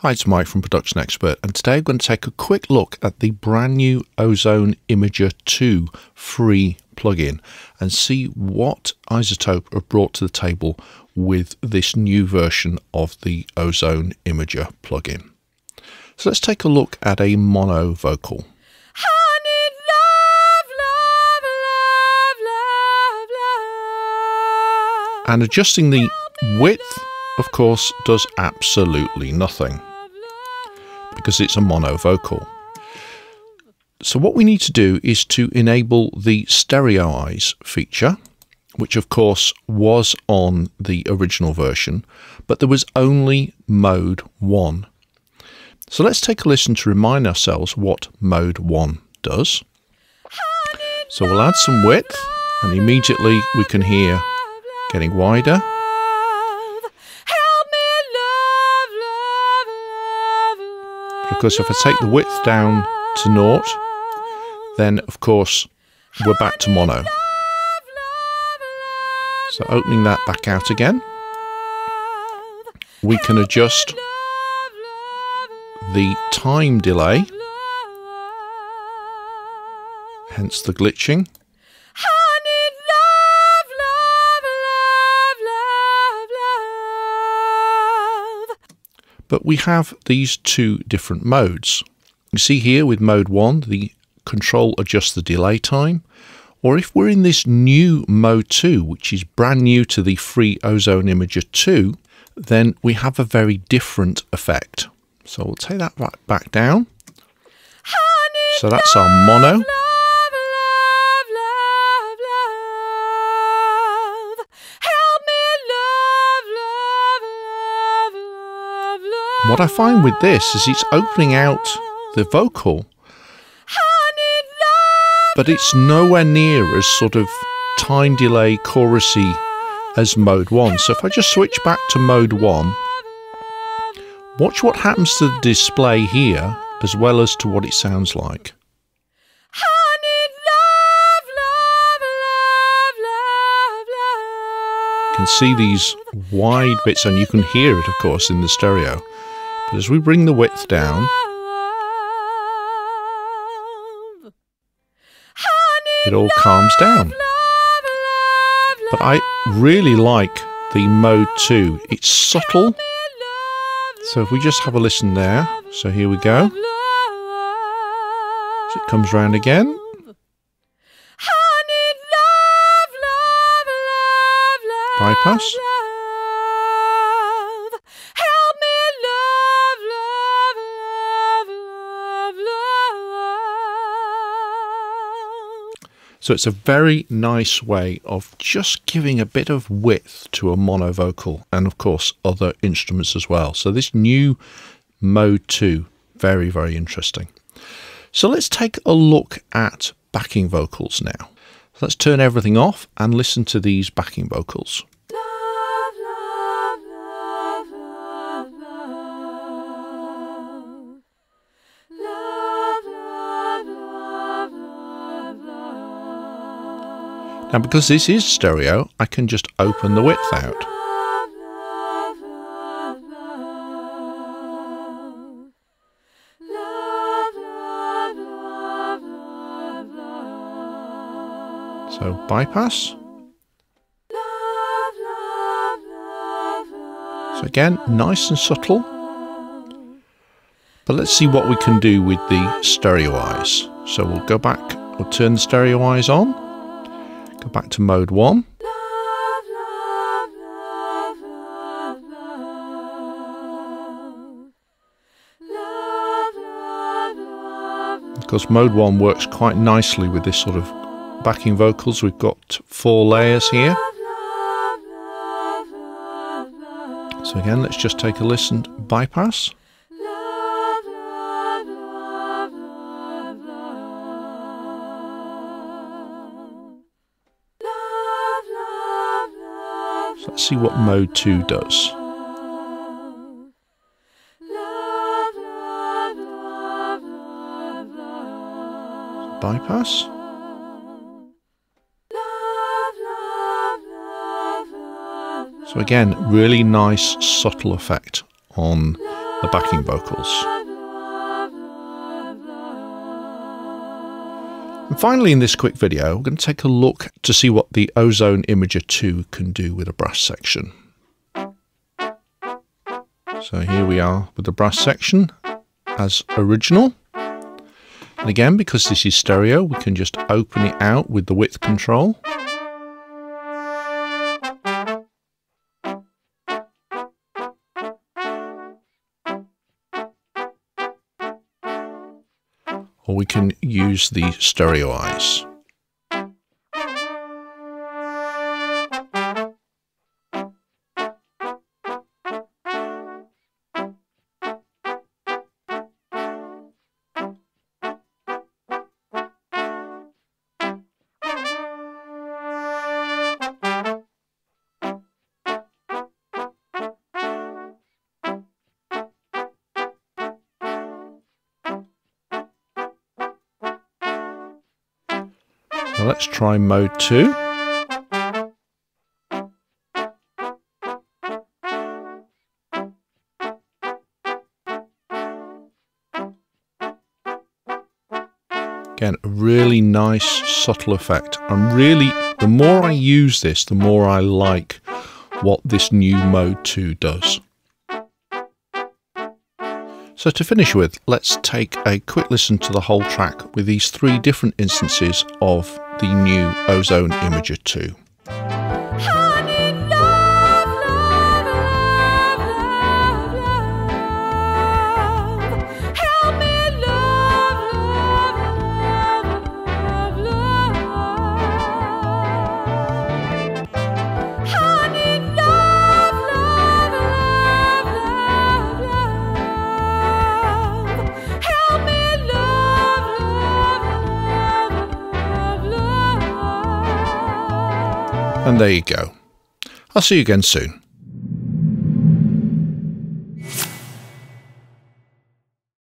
Hi, it's Mike from Production Expert, and today I'm going to take a quick look at the brand new Ozone Imager 2 free plugin and see what iZotope have brought to the table with this new version of the Ozone Imager plugin. So let's take a look at a mono vocal. And adjusting the width, of course, does absolutely nothing because it's a mono vocal. So what we need to do is to enable the stereoize feature, which of course was on the original version, but there was only mode 1. So let's take a listen to remind ourselves what mode 1 does. So we'll add some width, and immediately we can hear getting wider. Because if I take the width down to 0, then of course we're back to mono. So opening that back out again, we can adjust the time delay, hence the glitching. But we have these two different modes. You see here with mode 1, the control adjusts the delay time, or if we're in this new mode 2, which is brand new to the free Ozone Imager 2, then we have a very different effect. So we'll take that back down. So that's our mono. What I find with this is it's opening out the vocal, but it's nowhere near as sort of time delay chorusy as mode 1. So if I just switch back to mode 1, watch what happens to the display here as well as to what it sounds like. You can see these wide bits, and you can hear it of course in the stereo. But as we bring the width down, it all calms down. But I really like the mode 2. It's subtle. So if we just have a listen there. So here we go. So it comes round again. Bypass. So it's a very nice way of just giving a bit of width to a mono vocal and of course other instruments as well. So this new mode 2, very, very interesting. So let's take a look at backing vocals now. Let's turn everything off and listen to these backing vocals. Now, because this is stereo, I can just open the width out. So, bypass. So again, nice and subtle. But let's see what we can do with the stereoize. So we'll go back, we'll turn the stereoize on. Back to mode 1. Of course, mode 1 works quite nicely with this sort of backing vocals. We've got 4 layers here. So again, let's just take a listen to bypass. Let's see what mode 2 does. Bypass. So again, really nice subtle effect on the backing vocals. And finally, in this quick video, we're going to take a look to see what the Ozone Imager 2 can do with a brass section. So here we are with the brass section as original. And again, because this is stereo, we can just open it out with the width control. Or we can use the stereo eyes. Let's try mode 2. Again, a really nice subtle effect. I'm really, the more I use this, the more I like what this new mode 2 does. So to finish with, let's take a quick listen to the whole track with these three different instances of the new Ozone Imager 2. And there you go. I'll see you again soon.